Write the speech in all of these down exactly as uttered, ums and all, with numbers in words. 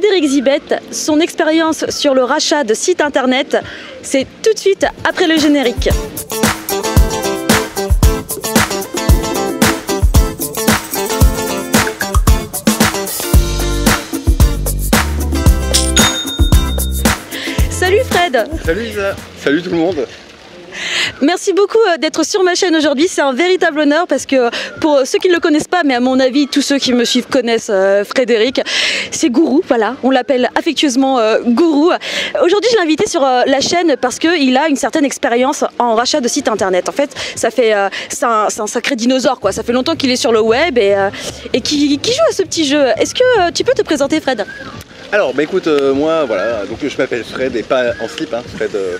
Frédéric Zibette, son expérience sur le rachat de sites internet, c'est tout de suite après le générique. Salut Fred. Salut Isa. Salut tout le monde. Merci beaucoup d'être sur ma chaîne aujourd'hui, c'est un véritable honneur parce que pour ceux qui ne le connaissent pas, mais à mon avis tous ceux qui me suivent connaissent euh, Frédéric, c'est Gourou, voilà, on l'appelle affectueusement euh, Gourou. Aujourd'hui je l'ai invité sur euh, la chaîne parce qu'il a une certaine expérience en rachat de sites internet. En fait, ça fait euh, c'est un, un sacré dinosaure quoi, ça fait longtemps qu'il est sur le web et, euh, et qui, qui joue à ce petit jeu. Est-ce que euh, tu peux te présenter Fred? Alors bah écoute, euh, moi voilà, donc je m'appelle Fred et pas en slip, hein, Fred... Euh...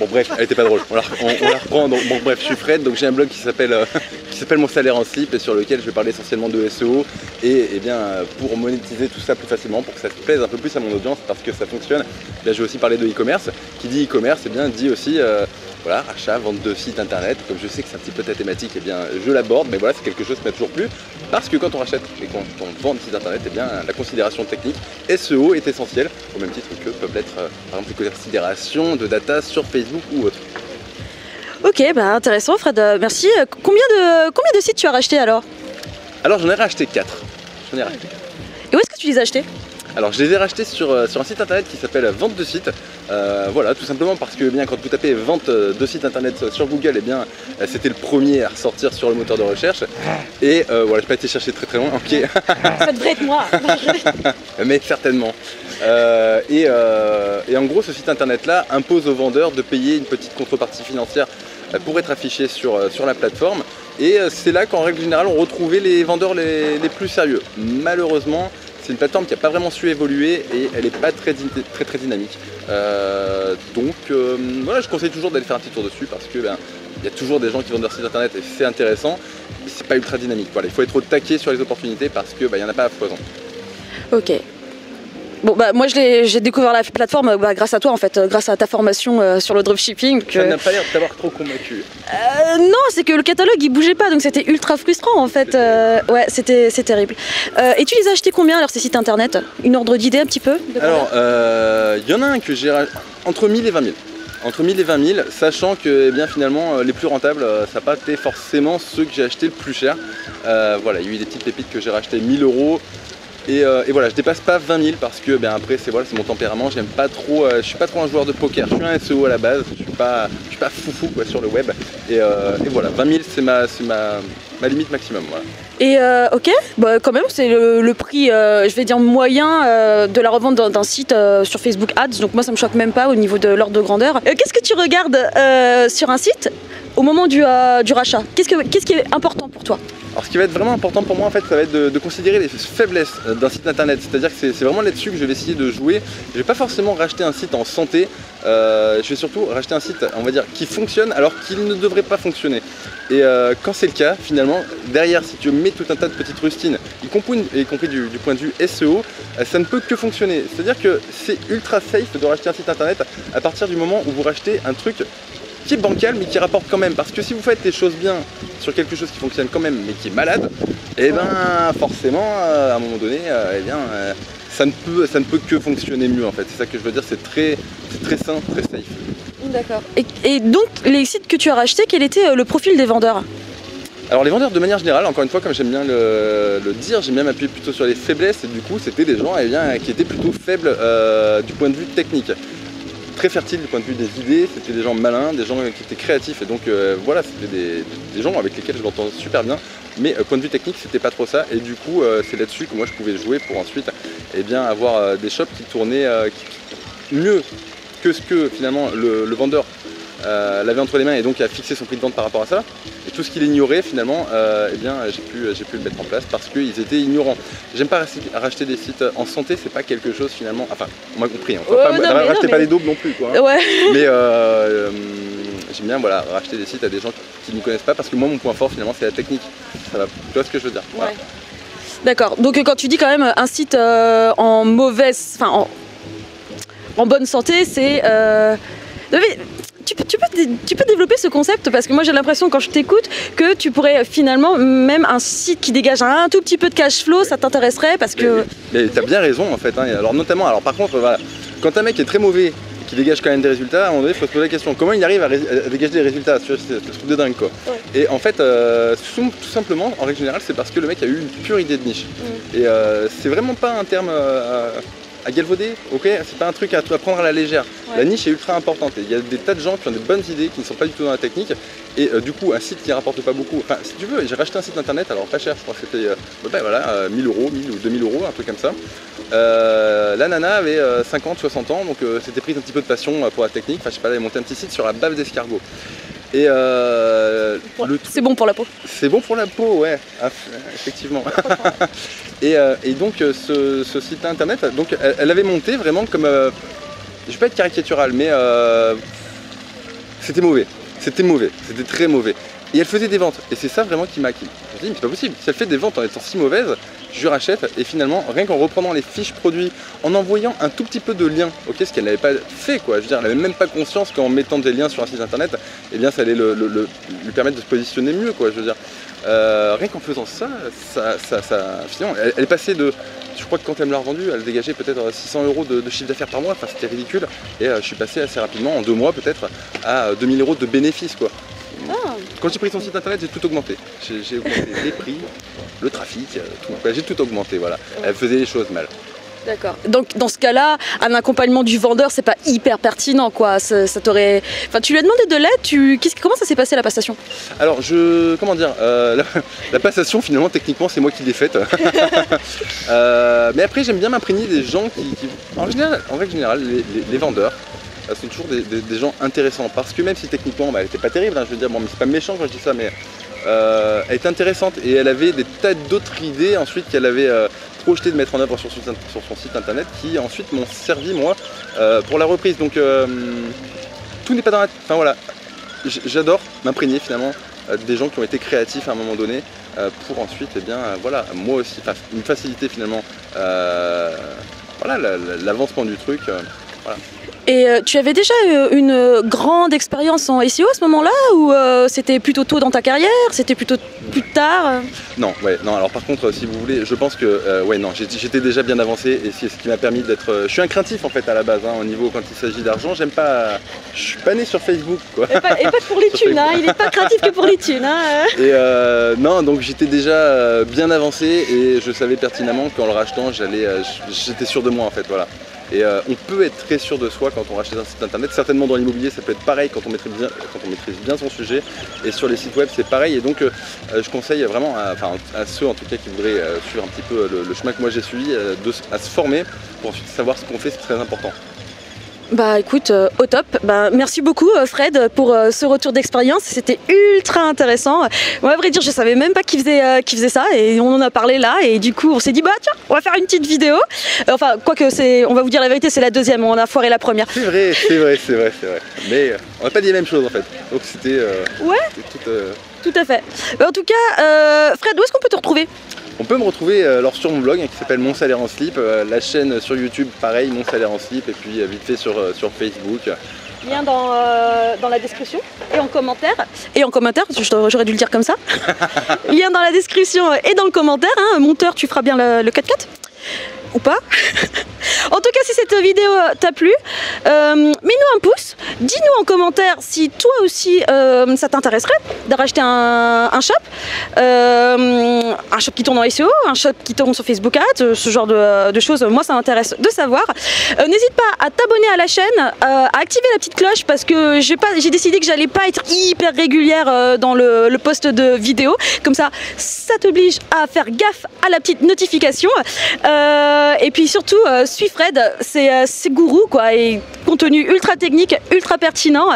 Bon bref, elle était pas drôle, on la, on, on la reprend, donc, bon bref, je suis Fred, donc j'ai un blog qui s'appelle euh, qui s'appelle Mon salaire en slip et sur lequel je vais parler essentiellement de S E O et, et bien pour monétiser tout ça plus facilement, pour que ça plaise un peu plus à mon audience parce que ça fonctionne, là je vais aussi parler de e-commerce, qui dit e-commerce, et eh bien dit aussi euh, voilà, achat, vente de sites internet, comme je sais que c'est un petit peu ta thématique, et eh bien je l'aborde, mais voilà c'est quelque chose qui m'a toujours plu, parce que quand on rachète et quand on vend des sites internet, et eh bien la considération technique S E O est essentielle, au même titre que peuvent l'être euh, par exemple les considérations de data sur Facebook ou autre. Ok, bah intéressant Fred, merci. Combien de, combien de sites tu as racheté alors? Alors j'en ai racheté quatre. J'en ai racheté quatre. Et où est-ce que tu les as achetés? Alors je les ai rachetés sur, sur un site internet qui s'appelle Vente de sites. Euh, voilà, tout simplement parce que eh bien, quand vous tapez Vente de sites internet sur Google, eh bien c'était le premier à ressortir sur le moteur de recherche. Et euh, voilà, je n'ai pas été chercher très très loin. Ok. Ça devrait être moi. Mais certainement. Euh, et, euh, et en gros, ce site internet là impose aux vendeurs de payer une petite contrepartie financière pour être affiché sur, sur la plateforme. Et c'est là qu'en règle générale, on retrouvait les vendeurs les, les plus sérieux. Malheureusement, c'est une plateforme qui n'a pas vraiment su évoluer et elle n'est pas très, très, très dynamique. Euh, donc euh, voilà, je conseille toujours d'aller faire un petit tour dessus parce que ben, y a toujours des gens qui vendent leur site internet et c'est intéressant, mais c'est pas ultra dynamique. Voilà, il faut être au taquet sur les opportunités parce qu'il ben, y en a pas à foison. Ok. Bon bah moi j'ai découvert la plateforme bah, grâce à toi en fait, grâce à ta formation euh, sur le dropshipping. Que... Ça n'a pas l'air de t'avoir trop convaincu. Euh, non, c'est que le catalogue il bougeait pas donc c'était ultra frustrant en fait. Euh, ouais, c'était c'est terrible. Euh, et tu les as achetés combien alors ces sites internet? Une ordre d'idée un petit peu? Alors il euh, y en a un que j'ai racheté entre mille et vingt mille. Entre mille et vingt mille, sachant que eh bien, finalement les plus rentables, ça n'a pas été forcément ceux que j'ai acheté le plus cher. Euh, voilà, il y a eu des petites pépites que j'ai racheté mille euros. Et, euh, et voilà, je dépasse pas vingt mille parce que ben après c'est voilà, c'est mon tempérament, j'aime pas trop, euh, je suis pas trop un joueur de poker, je suis un S E O à la base, je suis pas, je suis pas foufou quoi sur le web. Et, euh, et voilà, vingt mille c'est ma, ma, ma limite maximum. Voilà. Et euh, ok, bah, quand même c'est le, le prix, euh, je vais dire moyen euh, de la revente d'un site euh, sur Facebook Ads, donc moi ça me choque même pas au niveau de l'ordre de grandeur. Euh, Qu'est-ce que tu regardes euh, sur un site au moment du, euh, du rachat? Qu'est-ce que, qu'est-ce qui est important pour toi? Alors ce qui va être vraiment important pour moi en fait, ça va être de, de considérer les faiblesses d'un site internet, c'est-à-dire que c'est vraiment là-dessus que je vais essayer de jouer. Je vais pas forcément racheter un site en santé, euh, je vais surtout racheter un site, on va dire, qui fonctionne alors qu'il ne devrait pas fonctionner. Et euh, quand c'est le cas, finalement, derrière, si tu mets tout un tas de petites rustines, y compris, y compris du, du point de vue S E O, ça ne peut que fonctionner. C'est-à-dire que c'est ultra safe de racheter un site internet à partir du moment où vous rachetez un truc qui est bancal mais qui rapporte quand même, parce que si vous faites les choses bien sur quelque chose qui fonctionne quand même mais qui est malade, et eh ben forcément euh, à un moment donné euh, eh bien, euh, ça, ne peut, ça ne peut que fonctionner mieux en fait, c'est ça que je veux dire, c'est très, très sain, très safe. D'accord. Et, et donc les sites que tu as rachetés, quel était euh, le profil des vendeurs? Alors les vendeurs de manière générale, encore une fois comme j'aime bien le, le dire, j'aime bien m'appuyer plutôt sur les faiblesses et du coup c'était des gens eh bien, qui étaient plutôt faibles euh, du point de vue technique. Très fertile du point de vue des idées, c'était des gens malins, des gens qui étaient créatifs et donc euh, voilà, c'était des, des gens avec lesquels je m'entends super bien, mais euh, point de vue technique c'était pas trop ça et du coup euh, c'est là-dessus que moi je pouvais jouer pour ensuite eh bien, avoir euh, des shops qui tournaient euh, qui, mieux que ce que finalement le, le vendeur euh, l'avait entre les mains et donc a fixé son prix de vente par rapport à ça. Et tout ce qu'il ignorait finalement, euh, eh bien j'ai pu, j'ai pu le mettre en place parce qu'ils étaient ignorants. J'aime pas racheter des sites en santé, c'est pas quelque chose finalement, enfin on m'a compris, hein. Enfin, ouais, pas, non, mais rachetez non, pas mais... les doubles non plus quoi. Hein. Ouais. Mais euh, euh, j'aime bien voilà, racheter des sites à des gens qui ne me connaissent pas parce que moi mon point fort finalement c'est la technique. Ça va, tu vois ce que je veux dire. Voilà. Ouais. D'accord, donc quand tu dis quand même un site euh, en mauvaise, enfin en, en bonne santé c'est... Euh... tu, tu, peux, tu peux développer ce concept, parce que moi j'ai l'impression quand je t'écoute que tu pourrais finalement, même un site qui dégage un tout petit peu de cash flow, ça t'intéresserait parce que... Mais, mais t'as bien raison en fait, hein. Alors notamment, alors par contre voilà, quand un mec est très mauvais, qui dégage quand même des résultats, à un moment donné, il faut se poser la question, comment il arrive à, à dégager des résultats, c'est le truc de dingue quoi. Ouais. Et en fait, euh, tout, tout simplement, en règle générale, c'est parce que le mec a eu une pure idée de niche. Ouais. Et euh, c'est vraiment pas un terme euh, à galvauder, ok, c'est pas un truc à, à prendre à la légère. Ouais. La niche est ultra importante, il y a des tas de gens qui ont des bonnes idées, qui ne sont pas du tout dans la technique, et euh, du coup, un site qui rapporte pas beaucoup, enfin, si tu veux, j'ai racheté un site internet, alors pas cher, je crois que c'était, euh, ben, voilà, euh, mille euros, mille ou deux mille euros, un truc comme ça. Euh, la nana avait euh, cinquante, soixante ans, donc euh, c'était prise un petit peu de passion euh, pour la technique. Enfin, je sais pas, elle avait monté un petit site sur la bave d'escargot. Et euh, ouais, c'est bon pour la peau. C'est bon pour la peau, ouais, ah, effectivement. et, euh, et donc, euh, ce, ce site internet, donc, elle, elle avait monté vraiment comme. Euh, je vais pas être caricatural, mais euh, c'était mauvais. C'était mauvais, c'était très mauvais. Et elle faisait des ventes. Et c'est ça vraiment qui m'a acquis. Je me suis dit, mais c'est pas possible. Si elle fait des ventes en étant si mauvaise, je rachète. Et finalement, rien qu'en reprenant les fiches produits, en envoyant un tout petit peu de liens, ok, ce qu'elle n'avait pas fait, quoi. Je veux dire, elle n'avait même pas conscience qu'en mettant des liens sur un site internet, eh bien, ça allait le, le, le, lui permettre de se positionner mieux, quoi. Je veux dire, euh, rien qu'en faisant ça, ça, ça, ça finalement, elle, elle est passée de. Je crois que quand elle me l'a revendue, elle dégageait peut-être six cents euros de, de chiffre d'affaires par mois. Enfin, c'était ridicule. Et euh, je suis passé assez rapidement, en deux mois peut-être, à deux mille euros de bénéfices, quoi. Ah. Quand j'ai pris son site internet, j'ai tout augmenté. J'ai augmenté les prix, le trafic, tout. J'ai tout augmenté, voilà. Elle faisait les choses mal. D'accord. Donc dans ce cas-là, un accompagnement du vendeur, c'est pas hyper pertinent, quoi. Ça, ça t'aurait. Enfin, tu lui as demandé de l'aide. Tu... Comment ça s'est passé la passation? Alors je, comment dire, euh, la... la passation finalement techniquement c'est moi qui l'ai faite. euh, mais après j'aime bien m'imprégner des gens qui, qui... en général, en règle générale, les, les, les vendeurs. Ce sont toujours des, des, des gens intéressants, parce que même si techniquement bah, elle n'était pas terrible, hein, je veux dire, bon, c'est pas méchant quand je dis ça, mais euh, elle était intéressante et elle avait des tas d'autres idées ensuite qu'elle avait euh, projeté de mettre en œuvre sur, sur, sur son site internet, qui ensuite m'ont servi moi euh, pour la reprise. Donc euh, tout n'est pas dans la... Enfin voilà, j'adore m'imprégner finalement euh, des gens qui ont été créatifs à un moment donné euh, pour ensuite, eh bien euh, voilà, moi aussi, me faciliter finalement euh, voilà, l'avancement du truc. Euh, voilà. Et tu avais déjà une grande expérience en S E O à ce moment-là, ou euh, c'était plutôt tôt dans ta carrière? C'était plutôt plus tard? Non, ouais, non. Alors par contre, si vous voulez, je pense que euh, ouais, non, j'étais déjà bien avancé, et c'est ce qui m'a permis d'être. Euh, je suis un craintif en fait à la base, hein, au niveau quand il s'agit d'argent, j'aime pas. Je suis pas né sur Facebook, quoi. Et pas, et pas pour les thunes, hein, il n'est pas craintif que pour les thunes. Hein. Et euh, non, donc j'étais déjà euh, bien avancé, et je savais pertinemment qu'en le rachetant, j'allais, euh, j'étais sûr de moi en fait, voilà. Et euh, on peut être très sûr de soi quand on rachète un site internet, certainement dans l'immobilier ça peut être pareil quand on maîtrise bien, quand on maîtrise bien son sujet, et sur les sites web c'est pareil. Et donc euh, je conseille vraiment à, enfin, à ceux en tout cas qui voudraient euh, suivre un petit peu le, le chemin que moi j'ai suivi, euh, de, à se former pour ensuite savoir ce qu'on fait, c'est très important. Bah écoute, euh, au top. Bah, merci beaucoup euh, Fred pour euh, ce retour d'expérience, c'était ultra intéressant. Moi à vrai dire je savais même pas qu'il faisait, euh, qu'il faisait ça, et on en a parlé là, et du coup on s'est dit bah tiens on va faire une petite vidéo. Euh, enfin quoique c'est, on va vous dire la vérité, c'est la deuxième, on a foiré la première. C'est vrai, c'est vrai, c'est vrai, c'est vrai. Mais euh, on n'a pas dit les mêmes choses en fait. Donc c'était euh, ouais. Tout, euh... tout à fait. Bah, en tout cas euh, Fred, où est-ce qu'on peut te retrouver? On peut me retrouver alors sur mon blog qui s'appelle Mon salaire en slip, la chaîne sur YouTube pareil, Mon salaire en slip, et puis vite fait sur, sur Facebook. Lien dans, euh, dans la description et en commentaire. Et en commentaire, j'aurais dû le dire comme ça. Lien dans la description et dans le commentaire. Hein. Monteur, tu feras bien le, le quatre quatre ou pas. En tout cas, si cette vidéo t'a plu, euh, mets-nous un pouce, dis-nous en commentaire si toi aussi euh, ça t'intéresserait de racheter un, un shop, euh, un shop qui tourne en S E O, un shop qui tourne sur Facebook Ads, ce genre de, de choses, moi ça m'intéresse de savoir. Euh, N'hésite pas à t'abonner à la chaîne, euh, à activer la petite cloche, parce que j'ai décidé que j'allais pas être hyper régulière euh, dans le, le post de vidéo, comme ça, ça t'oblige à faire gaffe à la petite notification. Euh, et puis surtout, euh, suis Fred, c'est euh, gourou quoi, et contenu ultra technique, ultra pertinent,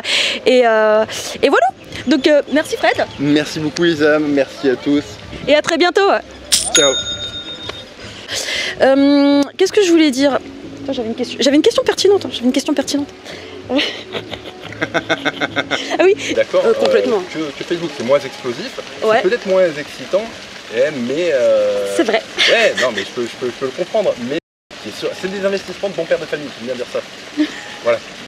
et, euh, et voilà. Donc euh, merci Fred. Merci beaucoup Lisa, merci à tous. Et à très bientôt. Ciao. Euh, Qu'est-ce que je voulais dire? J'avais une question. J'avais une question pertinente. J'avais une question pertinente. Ah oui. D'accord. Euh, complètement. Euh, que, que Facebook c'est moins explosif, ouais. C'est peut-être moins excitant, mais. Euh... C'est vrai. Ouais. Non mais je peux, je peux, je peux le comprendre. Mais... C'est des investissements de bon père de famille, je viens de dire ça. Voilà.